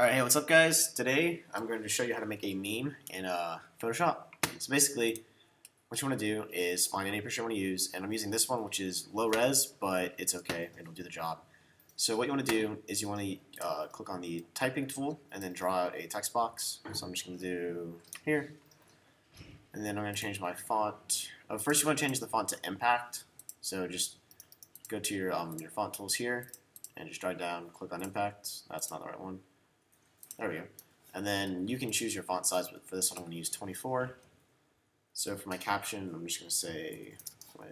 Alright, hey, what's up guys? Today I'm going to show you how to make a meme in Photoshop. So basically, what you want to do is find any picture you want to use, and I'm using this one, which is low res, but it's okay, it'll do the job. So what you want to do is you want to click on the typing tool and then draw out a text box. So I'm just going to do here, and then I'm going to change my font. First you want to change the font to Impact, so just go to your font tools here, and just drag down, click on Impact. That's not the right one. There we go. And then you can choose your font size, but for this one I'm going to use 24. So for my caption, I'm just going to say when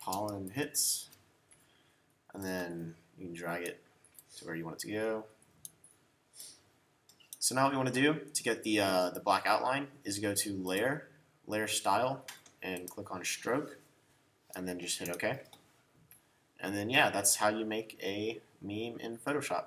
pollen hits, and then you can drag it to where you want it to go. So now what you want to do to get the black outline is go to Layer, Layer Style, and click on Stroke, and then just hit OK. And then yeah, that's how you make a meme in Photoshop.